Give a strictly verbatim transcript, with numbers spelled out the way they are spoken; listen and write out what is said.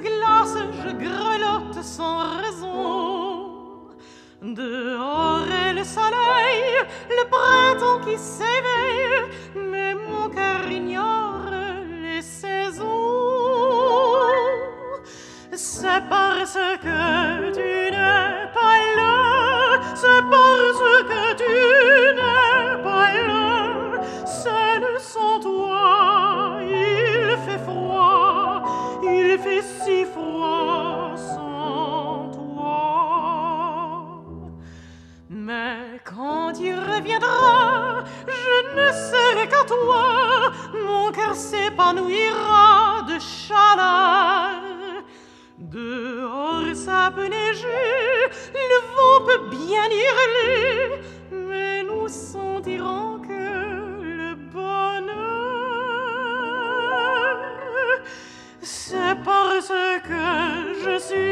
glace, je grelotte sans raison. Dehors est le soleil, le printemps qui s'éveille, mais mon cœur ignore les saisons. C'est parce que tu n'es pas là, c'est parce que tu n'es pas là. Seul sans toi, il fait froid, il fait si froid sans toi. Mais quand tu reviendras, je ne serai qu'à toi, mon cœur s'épanouira de chaleur. Dehors ça peut neiger, le vent peut bien hurler, mais nous sentirons que le bonheur, c'est parce que je suis